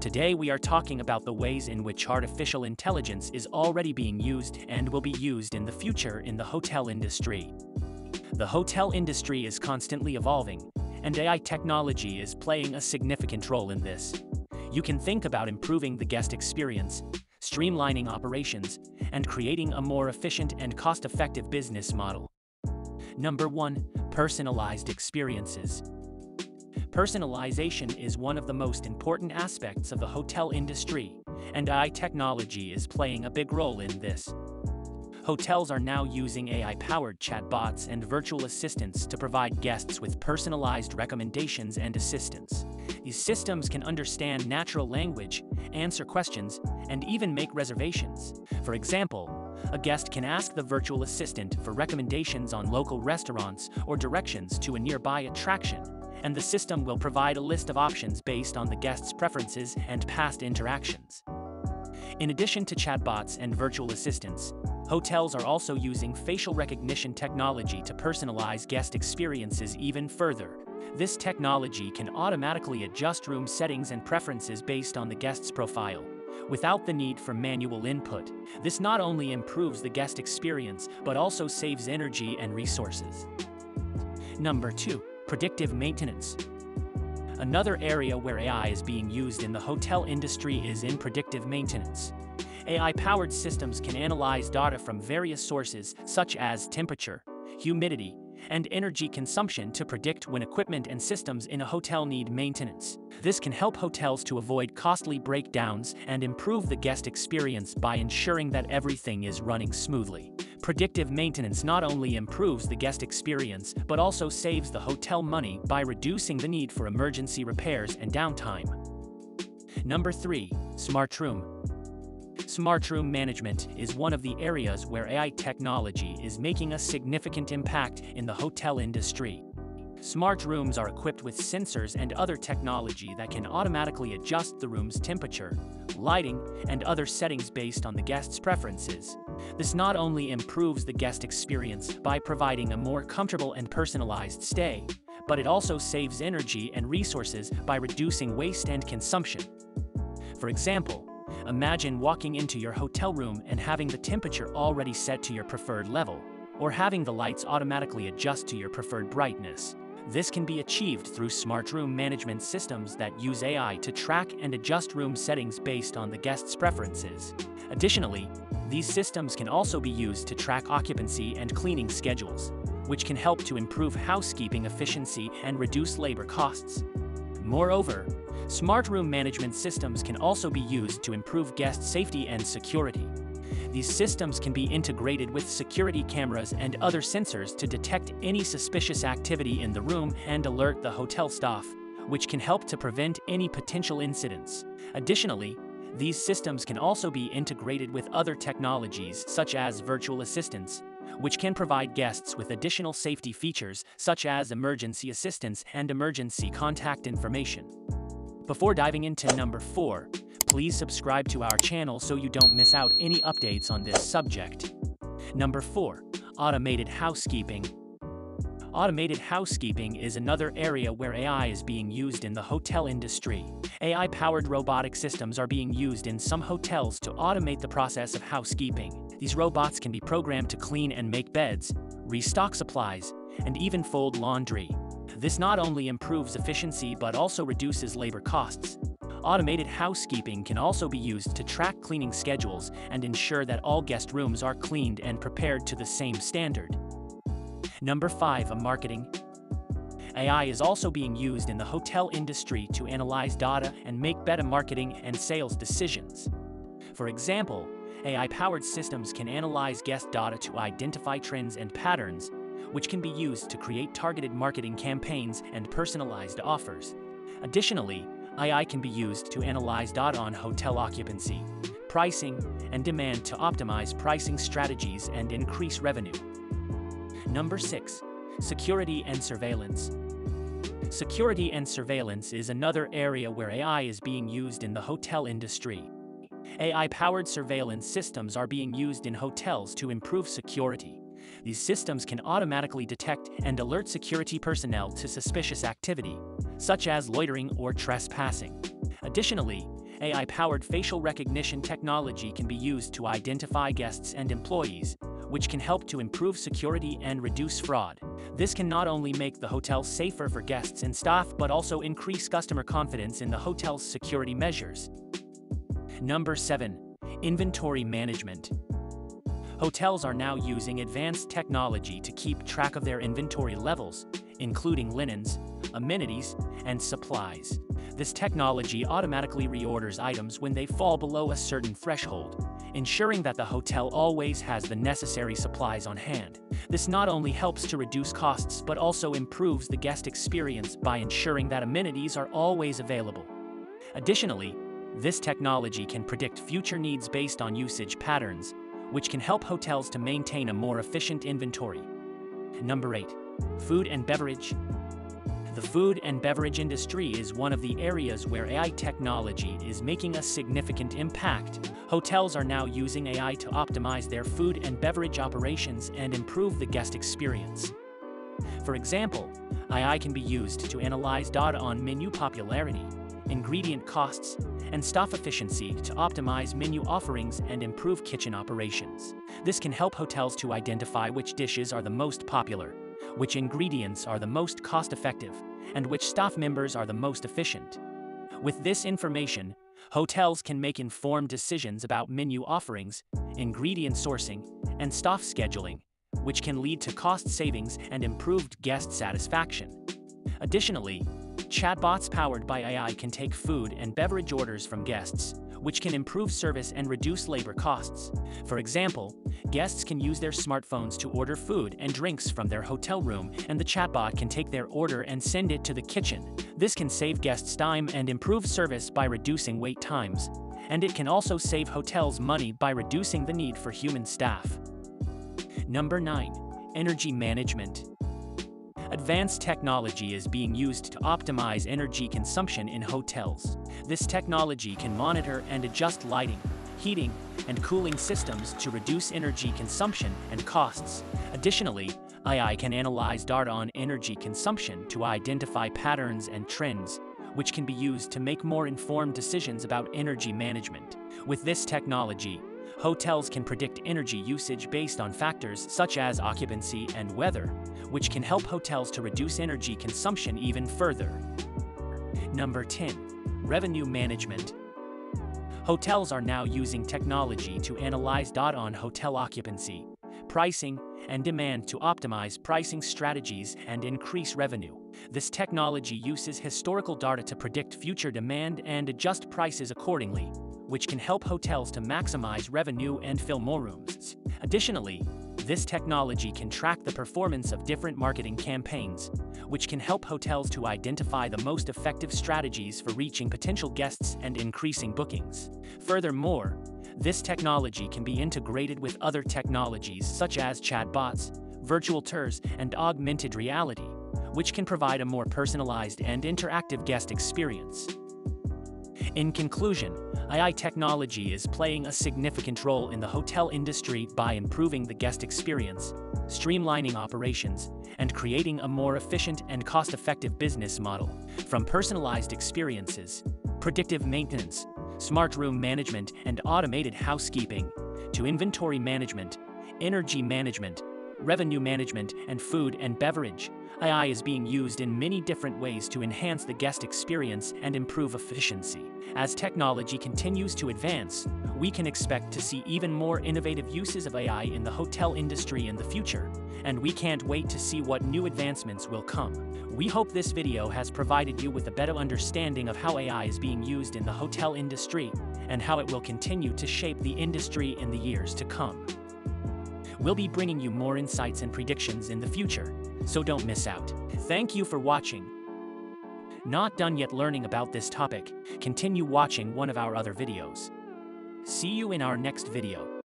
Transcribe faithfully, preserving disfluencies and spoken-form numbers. Today we are talking about the ways in which artificial intelligence is already being used and will be used in the future in the hotel industry. The hotel industry is constantly evolving, and A I technology is playing a significant role in this. You can think about improving the guest experience, streamlining operations, and creating a more efficient and cost-effective business model. Number one. Personalized experiences. Personalization is one of the most important aspects of the hotel industry, and A I technology is playing a big role in this. Hotels are now using A I-powered chatbots and virtual assistants to provide guests with personalized recommendations and assistance. These systems can understand natural language, answer questions, and even make reservations. For example, a guest can ask the virtual assistant for recommendations on local restaurants or directions to a nearby attraction, and the system will provide a list of options based on the guest's preferences and past interactions. In addition to chatbots and virtual assistants, hotels are also using facial recognition technology to personalize guest experiences even further. This technology can automatically adjust room settings and preferences based on the guest's profile, without the need for manual input. This not only improves the guest experience, but also saves energy and resources. Number two. Predictive maintenance. Another area where A I is being used in the hotel industry is in predictive maintenance. A I-powered systems can analyze data from various sources, such as temperature, humidity, and energy consumption to predict when equipment and systems in a hotel need maintenance. This can help hotels to avoid costly breakdowns and improve the guest experience by ensuring that everything is running smoothly. Predictive maintenance not only improves the guest experience, but also saves the hotel money by reducing the need for emergency repairs and downtime. Number three. Smart room. Smart room management is one of the areas where A I technology is making a significant impact in the hotel industry. Smart rooms are equipped with sensors and other technology that can automatically adjust the room's temperature, lighting, and other settings based on the guest's preferences. This not only improves the guest experience by providing a more comfortable and personalized stay, but it also saves energy and resources by reducing waste and consumption. For example, imagine walking into your hotel room and having the temperature already set to your preferred level, or having the lights automatically adjust to your preferred brightness. This can be achieved through smart room management systems that use A I to track and adjust room settings based on the guest's preferences. Additionally, these systems can also be used to track occupancy and cleaning schedules, which can help to improve housekeeping efficiency and reduce labor costs. Moreover, smart room management systems can also be used to improve guest safety and security. These systems can be integrated with security cameras and other sensors to detect any suspicious activity in the room and alert the hotel staff, which can help to prevent any potential incidents. Additionally, these systems can also be integrated with other technologies such as virtual assistants, which can provide guests with additional safety features such as emergency assistance and emergency contact information. Before diving into number four, please subscribe to our channel so you don't miss out any updates on this subject. Number four. Automated housekeeping. Automated housekeeping is another area where A I is being used in the hotel industry. A I-powered robotic systems are being used in some hotels to automate the process of housekeeping. These robots can be programmed to clean and make beds, restock supplies, and even fold laundry. This not only improves efficiency but also reduces labor costs. Automated housekeeping can also be used to track cleaning schedules and ensure that all guest rooms are cleaned and prepared to the same standard. Number five. A marketing. A I is also being used in the hotel industry to analyze data and make better marketing and sales decisions. For example, A I-powered systems can analyze guest data to identify trends and patterns, which can be used to create targeted marketing campaigns and personalized offers. Additionally, A I can be used to analyze data on hotel occupancy, pricing, and demand to optimize pricing strategies and increase revenue. Number six. Security and surveillance. Security and surveillance is another area where A I is being used in the hotel industry. A I-powered surveillance systems are being used in hotels to improve security. These systems can automatically detect and alert security personnel to suspicious activity, such as loitering or trespassing. Additionally, A I-powered facial recognition technology can be used to identify guests and employees, which can help to improve security and reduce fraud. This can not only make the hotel safer for guests and staff but also increase customer confidence in the hotel's security measures. Number seven. Inventory management. Hotels are now using advanced technology to keep track of their inventory levels, including linens, amenities, and supplies. This technology automatically reorders items when they fall below a certain threshold, ensuring that the hotel always has the necessary supplies on hand. This not only helps to reduce costs but also improves the guest experience by ensuring that amenities are always available. Additionally, this technology can predict future needs based on usage patterns, which can help hotels to maintain a more efficient inventory. Number eight. Food and beverage. The food and beverage industry is one of the areas where A I technology is making a significant impact. Hotels are now using A I to optimize their food and beverage operations and improve the guest experience. For example, A I can be used to analyze data on menu popularity, ingredient costs, and staff efficiency to optimize menu offerings and improve kitchen operations. This can help hotels to identify which dishes are the most popular, which ingredients are the most cost-effective, and which staff members are the most efficient. With this information, hotels can make informed decisions about menu offerings, ingredient sourcing, and staff scheduling, which can lead to cost savings and improved guest satisfaction. Additionally, chatbots powered by A I can take food and beverage orders from guests, which can improve service and reduce labor costs. For example, guests can use their smartphones to order food and drinks from their hotel room, and the chatbot can take their order and send it to the kitchen. This can save guests time and improve service by reducing wait times, and it can also save hotels money by reducing the need for human staff. Number nine. Energy management. Advanced technology is being used to optimize energy consumption in hotels. This technology can monitor and adjust lighting, heating, and cooling systems to reduce energy consumption and costs. Additionally, A I can analyze data on energy consumption to identify patterns and trends, which can be used to make more informed decisions about energy management. With this technology, hotels can predict energy usage based on factors such as occupancy and weather, which can help hotels to reduce energy consumption even further. Number ten. Revenue management. Hotels are now using technology to analyze data on hotel occupancy, pricing, and demand to optimize pricing strategies and increase revenue. This technology uses historical data to predict future demand and adjust prices accordingly, which can help hotels to maximize revenue and fill more rooms. Additionally, this technology can track the performance of different marketing campaigns, which can help hotels to identify the most effective strategies for reaching potential guests and increasing bookings. Furthermore, this technology can be integrated with other technologies such as chatbots, virtual tours, and augmented reality, which can provide a more personalized and interactive guest experience. In conclusion, A I technology is playing a significant role in the hotel industry by improving the guest experience, streamlining operations, and creating a more efficient and cost-effective business model. From personalized experiences, predictive maintenance, smart room management, and automated housekeeping, to inventory management, energy management, revenue management, and food and beverage, A I is being used in many different ways to enhance the guest experience and improve efficiency. As technology continues to advance, we can expect to see even more innovative uses of A I in the hotel industry in the future, and we can't wait to see what new advancements will come. We hope this video has provided you with a better understanding of how A I is being used in the hotel industry, and how it will continue to shape the industry in the years to come. We'll be bringing you more insights and predictions in the future, so don't miss out. Thank you for watching. Not done yet learning about this topic? Continue watching one of our other videos. See you in our next video.